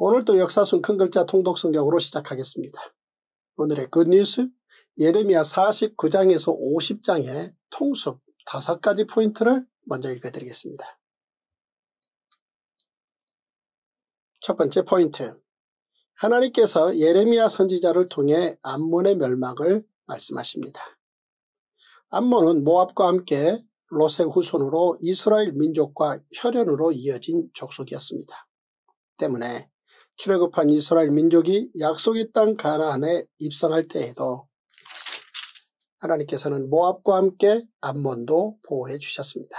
오늘도 역사순 큰 글자 통독성경으로 시작하겠습니다. 오늘의 굿뉴스 예레미야 49장에서 50장의 통숲 5가지 포인트를 먼저 읽어드리겠습니다. 첫 번째 포인트, 하나님께서 예레미야 선지자를 통해 암몬의 멸망을 말씀하십니다. 암몬은 모압과 함께 롯의 후손으로 이스라엘 민족과 혈연으로 이어진 족속이었습니다. 때문에 출애굽한 이스라엘 민족이 약속의 땅 가나안에 입성할 때에도 하나님께서는 모압과 함께 암몬도 보호해 주셨습니다.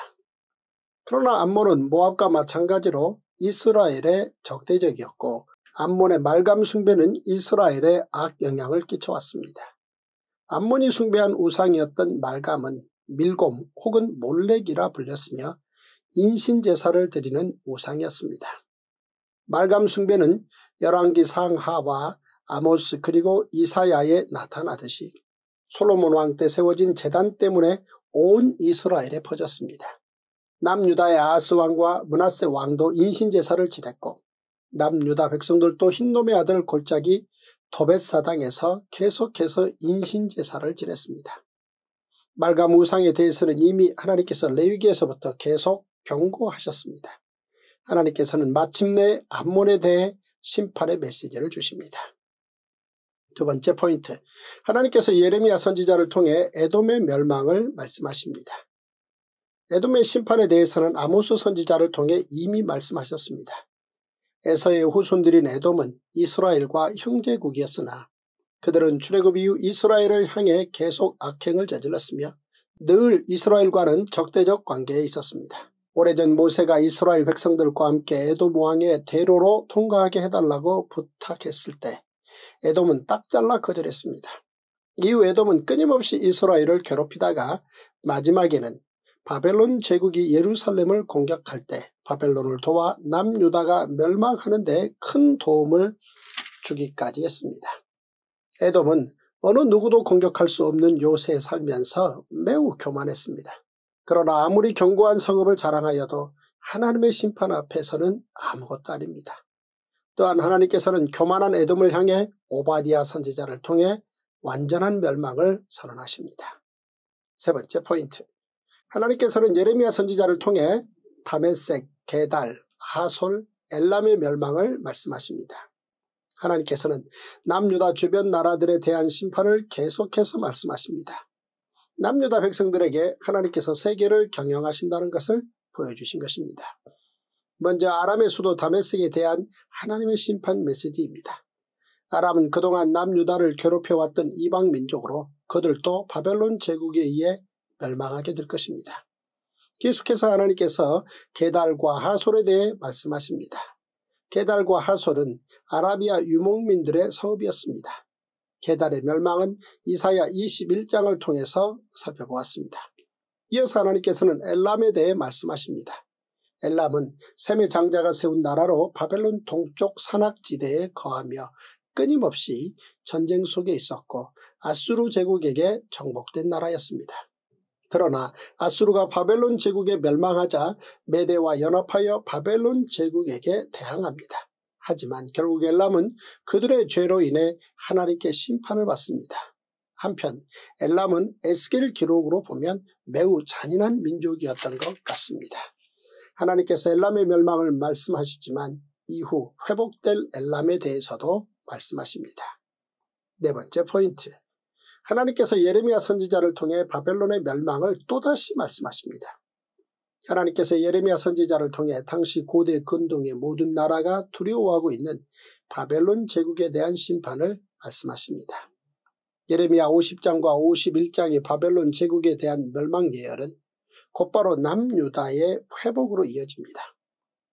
그러나 암몬은 모압과 마찬가지로 이스라엘의 적대적이었고 암몬의 말감 숭배는 이스라엘에 악영향을 끼쳐왔습니다. 암몬이 숭배한 우상이었던 말감은 밀곰 혹은 몰렉이라 불렸으며 인신제사를 드리는 우상이었습니다. 말감 숭배는 열왕기 상하와 아모스 그리고 이사야에 나타나듯이 솔로몬 왕 때 세워진 제단 때문에 온 이스라엘에 퍼졌습니다. 남유다의 아하스 왕과 므낫세 왕도 인신제사를 지냈고 남유다 백성들도 흰놈의 아들 골짜기 도벳사당에서 계속해서 인신제사를 지냈습니다. 말감 우상에 대해서는 이미 하나님께서 레위기에서부터 계속 경고하셨습니다. 하나님께서는 마침내 암몬에 대해 심판의 메시지를 주십니다. 두 번째 포인트, 하나님께서 예레미야 선지자를 통해 에돔의 멸망을 말씀하십니다. 에돔의 심판에 대해서는 아모스 선지자를 통해 이미 말씀하셨습니다. 에서의 후손들인 에돔은 이스라엘과 형제국이었으나 그들은 출애굽 이후 이스라엘을 향해 계속 악행을 저질렀으며 늘 이스라엘과는 적대적 관계에 있었습니다. 오래전 모세가 이스라엘 백성들과 함께 에돔 왕의 대로로 통과하게 해달라고 부탁했을 때 에돔은 딱 잘라 거절했습니다. 이후 에돔은 끊임없이 이스라엘을 괴롭히다가 마지막에는 바벨론 제국이 예루살렘을 공격할 때 바벨론을 도와 남유다가 멸망하는 데 큰 도움을 주기까지 했습니다. 에돔은 어느 누구도 공격할 수 없는 요새에 살면서 매우 교만했습니다. 그러나 아무리 견고한 성읍을 자랑하여도 하나님의 심판 앞에서는 아무것도 아닙니다. 또한 하나님께서는 교만한 에돔을 향해 오바디아 선지자를 통해 완전한 멸망을 선언하십니다. 세 번째 포인트, 하나님께서는 예레미야 선지자를 통해 다메섹, 게달, 하솔, 엘람의 멸망을 말씀하십니다. 하나님께서는 남유다 주변 나라들에 대한 심판을 계속해서 말씀하십니다. 남유다 백성들에게 하나님께서 세계를 경영하신다는 것을 보여주신 것입니다. 먼저 아람의 수도 다메섹에 대한 하나님의 심판 메시지입니다. 아람은 그동안 남유다를 괴롭혀왔던 이방 민족으로 그들도 바벨론 제국에 의해 멸망하게 될 것입니다. 계속해서 하나님께서 게달과 하솔에 대해 말씀하십니다. 게달과 하솔은 아라비아 유목민들의 성읍이었습니다. 게달의 멸망은 이사야 21장을 통해서 살펴보았습니다. 이어서 하나님께서는 엘람에 대해 말씀하십니다. 엘람은 셈의 장자가 세운 나라로 바벨론 동쪽 산악지대에 거하며 끊임없이 전쟁 속에 있었고 아수르 제국에게 정복된 나라였습니다. 그러나 아수르가 바벨론 제국에 멸망하자 메대와 연합하여 바벨론 제국에게 대항합니다. 하지만 결국 엘람은 그들의 죄로 인해 하나님께 심판을 받습니다. 한편 엘람은 에스겔 기록으로 보면 매우 잔인한 민족이었던 것 같습니다. 하나님께서 엘람의 멸망을 말씀하시지만 이후 회복될 엘람에 대해서도 말씀하십니다. 네 번째 포인트, 하나님께서 예레미야 선지자를 통해 바벨론의 멸망을 또다시 말씀하십니다. 하나님께서 예레미야 선지자를 통해 당시 고대 근동의 모든 나라가 두려워하고 있는 바벨론 제국에 대한 심판을 말씀하십니다. 예레미야 50장과 51장의 바벨론 제국에 대한 멸망 예언은 곧바로 남유다의 회복으로 이어집니다.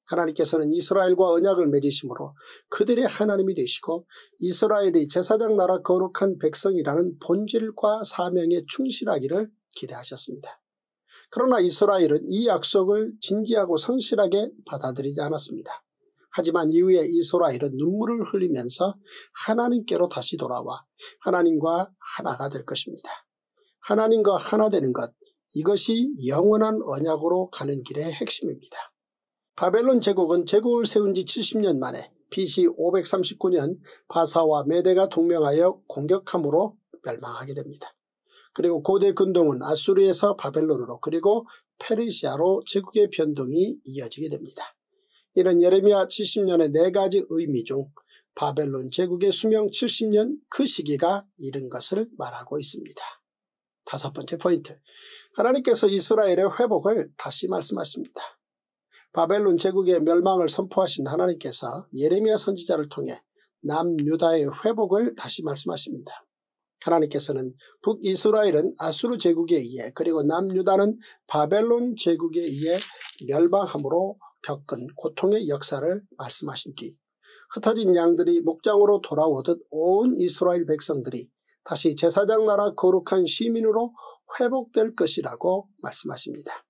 하나님께서는 이스라엘과 언약을 맺으심으로 그들의 하나님이 되시고 이스라엘의 제사장 나라 거룩한 백성이라는 본질과 사명에 충실하기를 기대하셨습니다. 그러나 이스라엘은 이 약속을 진지하고 성실하게 받아들이지 않았습니다. 하지만 이후에 이스라엘은 눈물을 흘리면서 하나님께로 다시 돌아와 하나님과 하나가 될 것입니다. 하나님과 하나 되는 것, 이것이 영원한 언약으로 가는 길의 핵심입니다. 바벨론 제국은 제국을 세운 지 70년 만에 BC 539년 바사와 메대가 동맹하여 공격함으로 멸망하게 됩니다. 그리고 고대 근동은 아수르에서 바벨론으로 그리고 페르시아로 제국의 변동이 이어지게 됩니다. 이는 예레미야 70년의 4가지 의미 중 바벨론 제국의 수명 70년 그 시기가 이른 것을 말하고 있습니다. 5번째 포인트, 하나님께서 이스라엘의 회복을 다시 말씀하십니다. 바벨론 제국의 멸망을 선포하신 하나님께서 예레미야 선지자를 통해 남유다의 회복을 다시 말씀하십니다. 하나님께서는 북이스라엘은 아수르 제국에 의해 그리고 남유다는 바벨론 제국에 의해 멸망함으로 겪은 고통의 역사를 말씀하신 뒤 흩어진 양들이 목장으로 돌아오듯 온 이스라엘 백성들이 다시 제사장 나라 거룩한 시민으로 회복될 것이라고 말씀하십니다.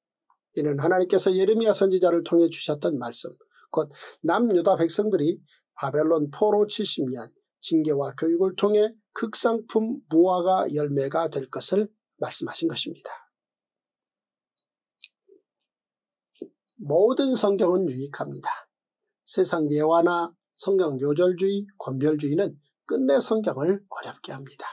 이는 하나님께서 예레미야 선지자를 통해 주셨던 말씀, 곧 남유다 백성들이 바벨론 포로 70년 징계와 교육을 통해 극상품 무화과 열매가 될 것을 말씀하신 것입니다. 모든 성경은 유익합니다. 세상 예화나 성경 요절주의, 권별주의는 끝내 성경을 어렵게 합니다.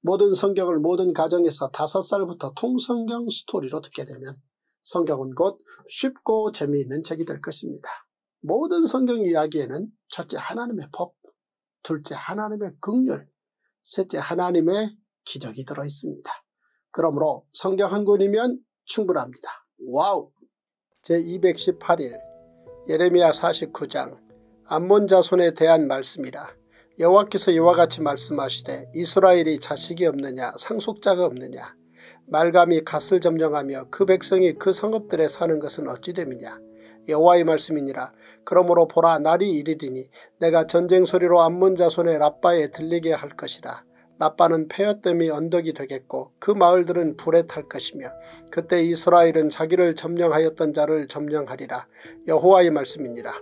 모든 성경을 모든 가정에서 5살부터 통성경 스토리로 듣게 되면 성경은 곧 쉽고 재미있는 책이 될 것입니다. 모든 성경 이야기에는 첫째 하나님의 법, 둘째 하나님의 긍휼, 셋째 하나님의 기적이 들어있습니다. 그러므로 성경 한 권이면 충분합니다. 와우! 제218일 예레미야 49장 암몬 자손에 대한 말씀이라. 여호와께서 이와 같이 말씀하시되 이스라엘이 자식이 없느냐 상속자가 없느냐 말감이 갓을 점령하며 그 백성이 그 성읍들에 사는 것은 어찌 됨이냐. 여호와의 말씀이니라. 그러므로 보라 날이 이르리니 내가 전쟁 소리로 암몬 자손의 라빠에 들리게 할 것이라. 라빠는 폐허됨이 언덕이 되겠고 그 마을들은 불에 탈 것이며 그때 이스라엘은 자기를 점령하였던 자를 점령하리라. 여호와의 말씀이니라.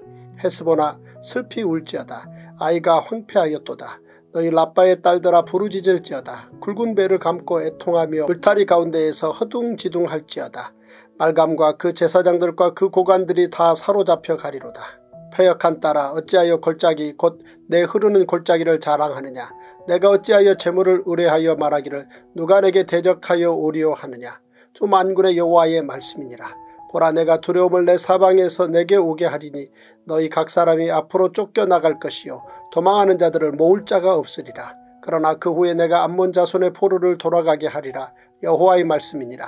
헤스보나 슬피 울지어다. 아이가 황폐하였도다. 너희 라빠의 딸들아 부르짖을지어다. 굵은 배를 감고 애통하며 울타리 가운데에서 허둥지둥할지어다. 말감과 그 제사장들과 그 고관들이 다 사로잡혀 가리로다. 폐역한 딸아 어찌하여 골짜기 곧 내 흐르는 골짜기를 자랑하느냐. 내가 어찌하여 재물을 의뢰하여 말하기를 누가 내게 대적하여 오리오 하느냐. 주 만군의 여호와의 말씀이니라. 보라 내가 두려움을 내 사방에서 내게 오게 하리니 너희 각 사람이 앞으로 쫓겨나갈 것이요 도망하는 자들을 모을 자가 없으리라. 그러나 그 후에 내가 암몬 자손의 포로를 돌아가게 하리라. 여호와의 말씀이니라.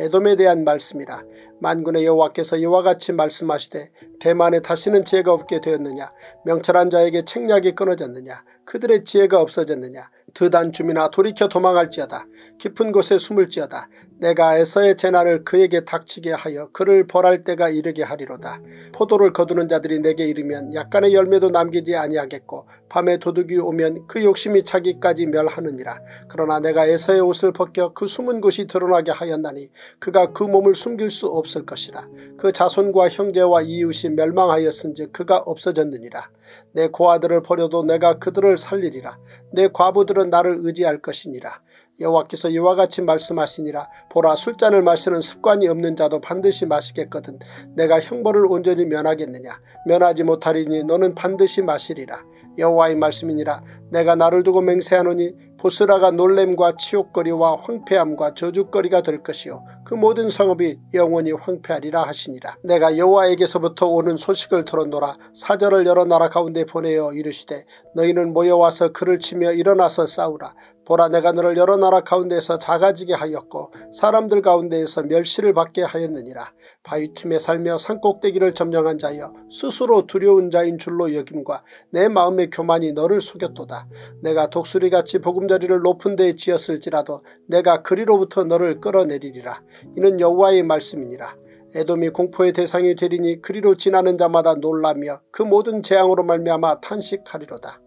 에돔에 대한 말씀이라. 만군의 여호와께서 이와 같이 말씀하시되 대만에 다시는 지혜가 없게 되었느냐. 명철한 자에게 책략이 끊어졌느냐. 그들의 지혜가 없어졌느냐. 드단 주민아 돌이켜 도망할지어다. 깊은 곳에 숨을지어다. 내가 에서의 재난을 그에게 닥치게 하여 그를 벌할 때가 이르게 하리로다. 포도를 거두는 자들이 내게 이르면 약간의 열매도 남기지 아니하겠고 밤에 도둑이 오면 그 욕심이 차기까지 멸하느니라. 그러나 내가 에서의 옷을 벗겨 그 숨은 곳이 드러나게 하였나니 그가 그 몸을 숨길 수 없을 것이라. 그 자손과 형제와 이웃이 멸망하였은즉 그가 없어졌느니라. 내 고아들을 버려도 내가 그들을 살리리라. 내 과부들은 나를 의지할 것이니라. 여호와께서 이와 같이 말씀하시니라. 보라 술잔을 마시는 습관이 없는 자도 반드시 마시겠거든 내가 형벌을 온전히 면하겠느냐. 면하지 못하리니 너는 반드시 마시리라. 여호와의 말씀이니라. 내가 나를 두고 맹세하노니 보스라가 놀램과 치욕거리와 황폐함과 저주거리가 될 것이요 그 모든 성읍이 영원히 황폐하리라 하시니라. 내가 여호와에게서부터 오는 소식을 들었노라. 사자를 여러 나라 가운데 보내어 이르시되 너희는 모여와서 그를 치며 일어나서 싸우라. 보라 내가 너를 여러 나라 가운데에서 작아지게 하였고 사람들 가운데에서 멸시를 받게 하였느니라. 바위 틈에 살며 산꼭대기를 점령한 자여 스스로 두려운 자인 줄로 여김과 내 마음의 교만이 너를 속였도다. 내가 독수리같이 보금자리를 높은 데에 지었을지라도 내가 그리로부터 너를 끌어내리리라. 이는 여호와의 말씀이니라. 에돔이 공포의 대상이 되리니 그리로 지나는 자마다 놀라며 그 모든 재앙으로 말미암아 탄식하리로다.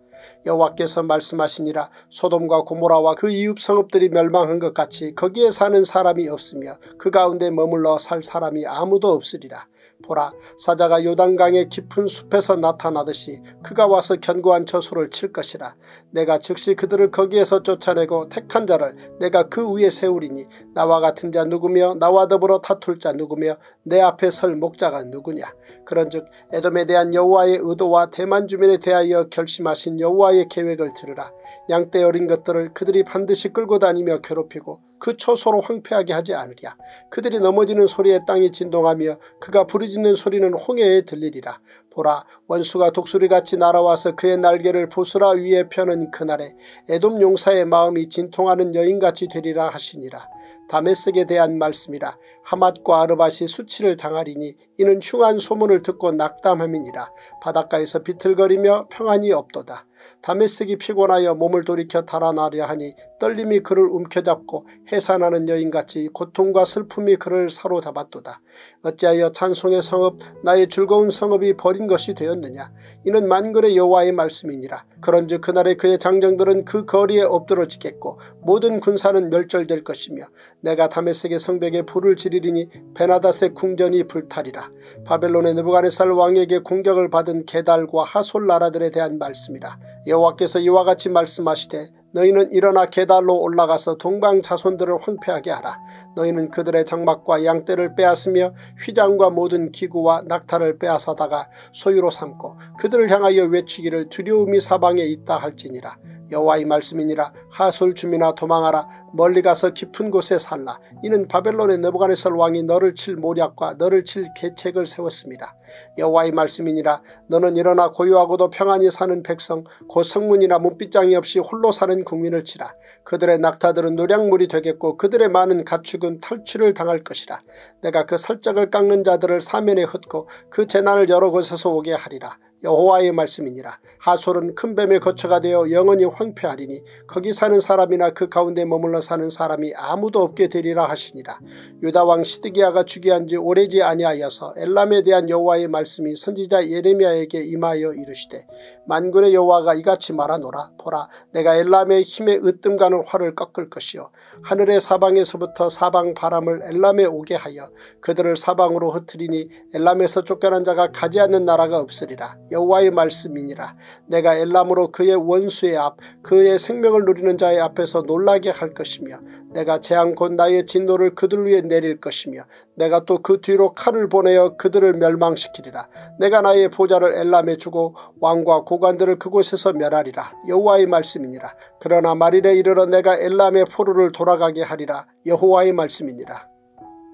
여호와께서 말씀하시니라. 소돔과 고모라와 그 이웃 성읍들이 멸망한 것 같이 거기에 사는 사람이 없으며 그 가운데 머물러 살 사람이 아무도 없으리라. 보라, 사자가 요단강의 깊은 숲에서 나타나듯이 그가 와서 견고한 저수를 칠 것이라. 내가 즉시 그들을 거기에서 쫓아내고 택한 자를 내가 그 위에 세우리니 나와 같은 자 누구며 나와 더불어 다툴 자 누구며 내 앞에 설 목자가 누구냐. 그런즉 에돔에 대한 여호와의 의도와 대만 주민에 대하여 결심하신 여호와의 계획을 들으라. 양떼 어린 것들을 그들이 반드시 끌고 다니며 괴롭히고 그 초소로 황폐하게 하지 않으랴. 그들이 넘어지는 소리에 땅이 진동하며 그가 부르짖는 소리는 홍해에 들리리라. 보라, 원수가 독수리같이 날아와서 그의 날개를 보스라 위에 펴는 그날에 에돔 용사의 마음이 진통하는 여인같이 되리라 하시니라. 다메섹에 대한 말씀이라. 하맛과 아르밧이 수치를 당하리니 이는 흉한 소문을 듣고 낙담함이니라. 바닷가에서 비틀거리며 평안이 없도다. 다메섹이 피곤하여 몸을 돌이켜 달아나려 하니 떨림이 그를 움켜잡고 해산하는 여인같이 고통과 슬픔이 그를 사로잡았도다. 어찌하여 찬송의 성읍 나의 즐거운 성읍이 버린 것이 되었느냐. 이는 만군의 여호와의 말씀이니라. 그런즉 그날에 그의 장정들은 그 거리에 엎드러지겠고 모든 군사는 멸절될 것이며 내가 다메섹의 성벽에 불을 지르리니 베나닷의 궁전이 불타리라. 바벨론의 느부갓네살 왕에게 공격을 받은 게달과 하솔 나라들에 대한 말씀이라. 여호와께서 이와 같이 말씀하시되 너희는 일어나 게달로 올라가서 동방 자손들을 황폐하게 하라. 너희는 그들의 장막과 양떼를 빼앗으며 휘장과 모든 기구와 낙타를 빼앗아다가 소유로 삼고 그들을 향하여 외치기를 두려움이 사방에 있다 할지니라. 여호와의 말씀이니라. 하솔 주민아 도망하라. 멀리 가서 깊은 곳에 살라. 이는 바벨론의 느부갓네살 왕이 너를 칠 모략과 너를 칠 계책을 세웠습니다. 여호와의 말씀이니라. 너는 일어나 고요하고도 평안히 사는 백성 곧 성문이나 문빗장이 없이 홀로 사는 국민을 치라. 그들의 낙타들은 노량물이 되겠고 그들의 많은 가축은 탈취를 당할 것이라. 내가 그 살짝을 깎는 자들을 사면에 흩고 그 재난을 여러 곳에서 오게 하리라. 여호와의 말씀이니라. 하솔은 큰 뱀의 거처가 되어 영원히 황폐하리니 거기 사는 사람이나 그 가운데 머물러 사는 사람이 아무도 없게 되리라 하시니라. 유다왕 시드기야가 즉위한 지 오래지 아니하여서 엘람에 대한 여호와의 말씀이 선지자 예레미야에게 임하여 이르시되 만군의 여호와가 이같이 말하노라. 보라, 내가 엘람의 힘에 으뜸가는 활을 꺾을 것이요 하늘의 사방에서부터 사방 바람을 엘람에 오게 하여 그들을 사방으로 흩트리니 엘람에서 쫓겨난 자가 가지 않는 나라가 없으리라. 여호와의 말씀이니라. 내가 엘람으로 그의 원수의 앞 그의 생명을 누리는 자의 앞에서 놀라게 할 것이며 내가 재앙 곧 나의 진노를 그들 위에 내릴 것이며 내가 또 그 뒤로 칼을 보내어 그들을 멸망시키리라. 내가 나의 보좌를 엘람에 주고 왕과 고관들을 그곳에서 멸하리라. 여호와의 말씀이니라. 그러나 말일에 이르러 내가 엘람의 포로를 돌아가게 하리라. 여호와의 말씀이니라.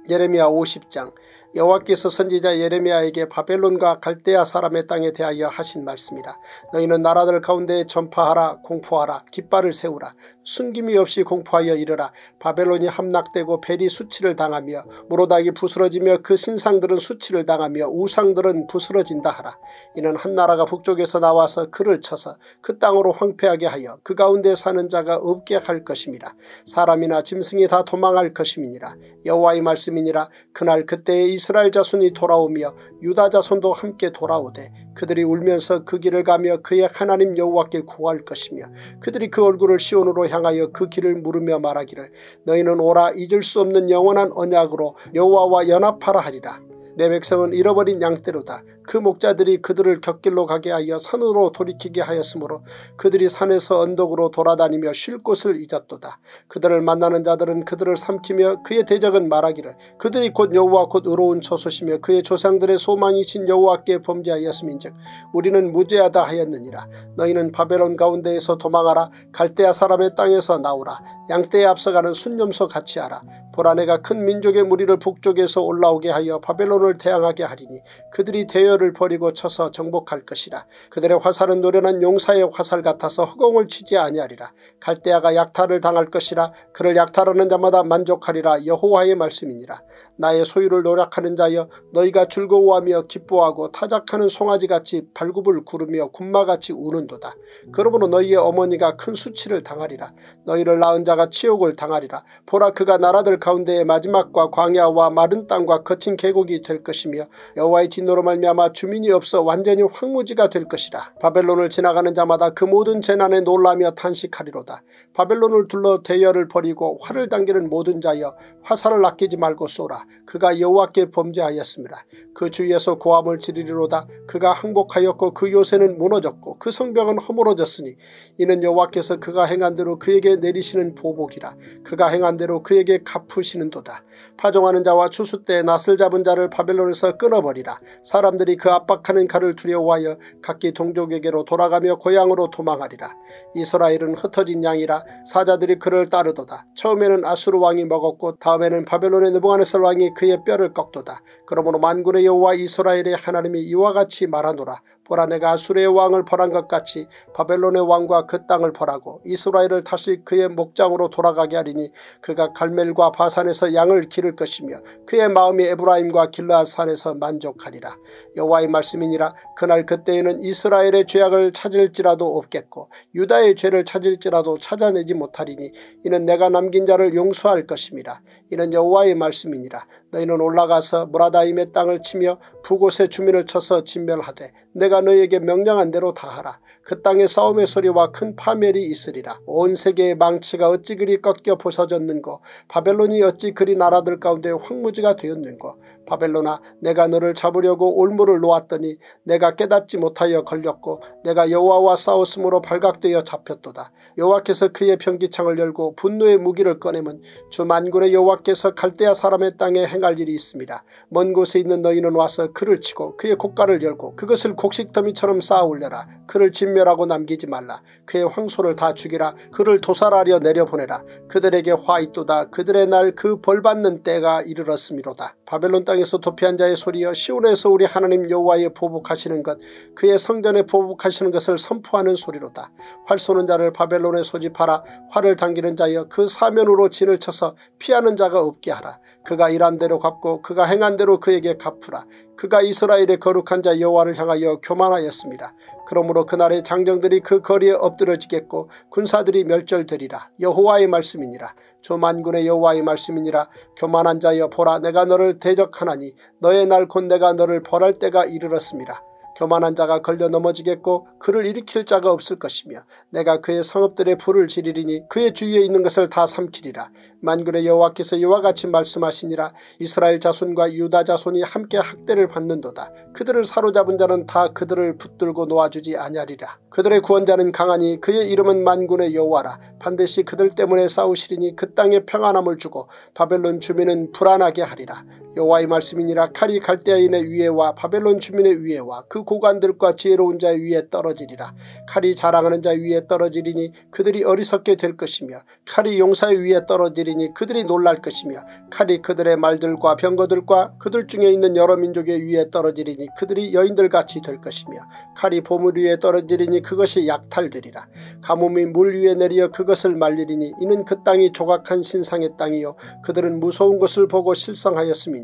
예레미야 50장. 여호와께서 선지자 예레미야에게 바벨론과 갈대아 사람의 땅에 대하여 하신 말씀이라. 너희는 나라들 가운데 전파하라. 공포하라. 깃발을 세우라. 숨김이 없이 공포하여 이르라. 바벨론이 함락되고 벨이 수치를 당하며 모로닥이 부스러지며 그 신상들은 수치를 당하며 우상들은 부스러진다 하라. 이는 한 나라가 북쪽에서 나와서 그를 쳐서 그 땅으로 황폐하게 하여 그 가운데 사는 자가 없게 할 것임이라. 사람이나 짐승이 다 도망할 것임이니라. 여호와의 말씀이니라. 그날 그때에 이스라엘 자손이 돌아오며 유다 자손도 함께 돌아오되 그들이 울면서 그 길을 가며 그의 하나님 여호와께 구할 것이며 그들이 그 얼굴을 시온으로 향하여 그 길을 물으며 말하기를 너희는 오라 잊을 수 없는 영원한 언약으로 여호와와 연합하라 하리라. 내 백성은 잃어버린 양떼로다. 그 목자들이 그들을 곁길로 가게 하여 산으로 돌이키게 하였으므로 그들이 산에서 언덕으로 돌아다니며 쉴 곳을 잊었도다. 그들을 만나는 자들은 그들을 삼키며 그의 대적은 말하기를 그들이 곧 여호와 곧 의로운 처소시며 그의 조상들의 소망이신 여호와께 범죄하였음인즉 우리는 무죄하다 하였느니라. 너희는 바벨론 가운데에서 도망하라. 갈대아 사람의 땅에서 나오라. 양떼에 앞서가는 순념소 같이 하라. 보라, 내가 큰 민족의 무리를 북쪽에서 올라오게 하여 바벨론을 대항하게 하리니 그들이 대열을 저를 버리고 쳐서 정복할 것이라. 그들의 화살은 노련한 용사의 화살 같아서 허공을 치지 아니하리라. 갈대아가 약탈을 당할 것이라. 그를 약탈하는 자마다 만족하리라. 여호와의 말씀이니라. 나의 소유를 노략하는 자여, 너희가 즐거워하며 기뻐하고 타작하는 송아지같이 발굽을 구르며 군마같이 우는도다. 그러므로 너희의 어머니가 큰 수치를 당하리라. 너희를 낳은 자가 치욕을 당하리라. 보라, 그가 나라들 가운데의 마지막과 광야와 마른 땅과 거친 계곡이 될 것이며 여호와의 진노로 말미암아 주민이 없어 완전히 황무지가 될 것이라. 바벨론을 지나가는 자마다 그 모든 재난에 놀라며 탄식하리로다. 바벨론을 둘러 대열을 벌이고 활을 당기는 모든 자여, 화살을 아끼지 말고 쏘라. 그가 여호와께 범죄하였습니다. 그 주위에서 고함을 지르리로다. 그가 항복하였고 그 요새는 무너졌고 그 성벽은 허물어졌으니 이는 여호와께서 그가 행한 대로 그에게 내리시는 보복이라. 그가 행한 대로 그에게 갚으시는도다. 파종하는 자와 추수 때 낫을 잡은 자를 바벨론에서 끊어버리라. 사람들이 그 압박하는 칼을 두려워하여 각기 동족에게로 돌아가며 고향으로 도망하리라. 이스라엘은 흩어진 양이라. 사자들이 그를 따르도다. 처음에는 아수르 왕이 먹었고 다음에는 바벨론의 느부갓네살 왕이 그의 뼈를 꺾도다. 그러므로 만군의 여호와 이스라엘의 하나님이 이와 같이 말하노라. 보라, 내가 아수르의 왕을 벌한 것 같이 바벨론의 왕과 그 땅을 벌하고 이스라엘을 다시 그의 목장으로 돌아가게 하리니 그가 갈멜과 바산에서 양을 기를 것이며 그의 마음이 에브라임과 길라앗산에서 만족하리라. 여호와의 말씀이니라. 그날 그때에는 이스라엘의 죄악을 찾을지라도 없겠고 유다의 죄를 찾을지라도 찾아내지 못하리니 이는 내가 남긴 자를 용서할 것임이라. 이는 여호와의 말씀이니라. 너희는 올라가서 무라다임의 땅을 치며 부곳의 주민을 쳐서 진멸하되 내가 너희에게 명령한 대로 다 하라. 그 땅에 싸움의 소리와 큰 파멸이 있으리라. 온 세계의 망치가 어찌 그리 꺾여 부서졌는고 바벨론이 어찌 그리 나라들 가운데 황무지가 되었는고. 바벨론아, 내가 너를 잡으려고 올무를 놓았더니 내가 깨닫지 못하여 걸렸고 내가 여호와와 싸웠으므로 발각되어 잡혔도다. 여호와께서 그의 병기창을 열고 분노의 무기를 꺼내면 주 만군의 여호와께서 갈대아 사람의 땅에 할 일이 있습니다. 먼 곳에 있는 너희는 와서 그를 치고 그의 곳간을 열고 그것을 곡식더미처럼 쌓아 올려라. 그를 진멸하고 남기지 말라. 그의 황소를 다 죽이라. 그를 도살하려 내려보내라. 그들에게 화 있도다. 그들의 날 그 벌받는 때가 이르렀음이로다. 바벨론 땅에서 도피한 자의 소리여, 시온에서 우리 하나님 여호와의 보복하시는 것, 그의 성전에 보복하시는 것을 선포하는 소리로다. 활 쏘는 자를 바벨론에 소집하라. 활을 당기는 자여, 그 사면으로 진을 쳐서 피하는 자가 없게 하라. 그가 일한 대로 갚고 그가 행한 대로 그에게 갚으라. 그가 이스라엘의 거룩한 자 여호와를 향하여 교만하였습니다. 그러므로 그날의 장정들이 그 거리에 엎드러지겠고 군사들이 멸절되리라. 여호와의 말씀이니라. 주 만군의 여호와의 말씀이니라. 교만한 자여, 보라, 내가 너를 대적하나니 너의 날 곧 내가 너를 벌할 때가 이르렀습니다. 교만한 자가 걸려 넘어지겠고 그를 일으킬 자가 없을 것이며 내가 그의 성읍들의 불을 지르리니 그의 주위에 있는 것을 다 삼키리라. 만군의 여호와께서 이와 같이 말씀하시니라. 이스라엘 자손과 유다 자손이 함께 학대를 받는도다. 그들을 사로잡은 자는 다 그들을 붙들고 놓아주지 아니하리라. 그들의 구원자는 강하니 그의 이름은 만군의 여호와라. 반드시 그들 때문에 싸우시리니 그 땅에 평안함을 주고 바벨론 주민은 불안하게 하리라. 여호와의 말씀이니라. 칼이 갈대아인의 위에와 바벨론 주민의 위에와 그 고관들과 지혜로운 자의 위에 떨어지리라. 칼이 자랑하는 자의 위에 떨어지리니 그들이 어리석게 될 것이며 칼이 용사의 위에 떨어지리니 그들이 놀랄 것이며 칼이 그들의 말들과 병거들과 그들 중에 있는 여러 민족의 위에 떨어지리니 그들이 여인들같이 될 것이며 칼이 보물 위에 떨어지리니 그것이 약탈되리라. 가뭄이 물 위에 내리어 그것을 말리리니 이는 그 땅이 조각한 신상의 땅이요 그들은 무서운 것을 보고 실성하였음이니라.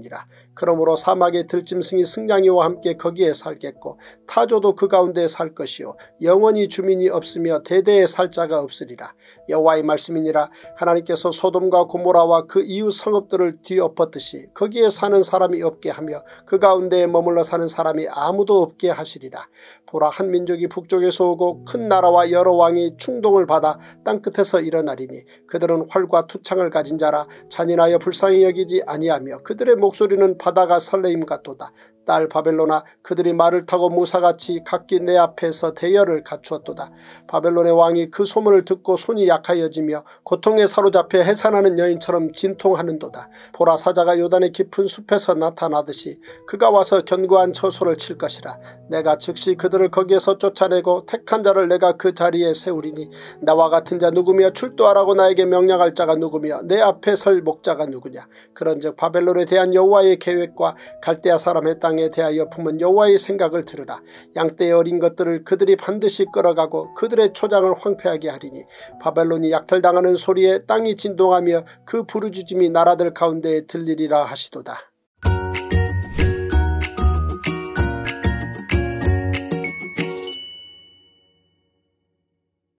그러므로 사막의 들짐승이 승냥이와 함께 거기에 살겠고 타조도 그 가운데 살 것이요 영원히 주민이 없으며 대대에 살 자가 없으리라. 여호와의 말씀이니라. 하나님께서 소돔과 고모라와 그 이웃 성읍들을 뒤엎었듯이 거기에 사는 사람이 없게 하며 그 가운데에 머물러 사는 사람이 아무도 없게 하시리라. 보라, 한 민족이 북쪽에서 오고 큰 나라와 여러 왕이 충동을 받아 땅끝에서 일어나리니 그들은 활과 투창을 가진 자라. 잔인하여 불쌍히 여기지 아니하며 그들의 목소리는 바다가 설레임 같도다. 딸 바벨론아, 그들이 말을 타고 무사같이 각기 내 앞에서 대열을 갖추었도다. 바벨론의 왕이 그 소문을 듣고 손이 약하여지며 고통에 사로잡혀 해산하는 여인처럼 진통하는도다. 보라, 사자가 요단의 깊은 숲에서 나타나듯이 그가 와서 견고한 처소를 칠 것이라. 내가 즉시 그들을 거기에서 쫓아내고 택한 자를 내가 그 자리에 세우리니 나와 같은 자 누구며 출두하라고 나에게 명령할 자가 누구며 내 앞에 설 목자가 누구냐. 그런즉 바벨론에 대한 여호와의 계획과 갈대아 사람의 땅 양에 대하여 품은 여호와의 생각을 들으라. 양떼의 어린 것들을 그들이 반드시 끌어가고 그들의 초장을 황폐하게 하리니 바벨론이 약탈당하는 소리에 땅이 진동하며 그 부르짖음이 나라들 가운데에 들리리라 하시도다.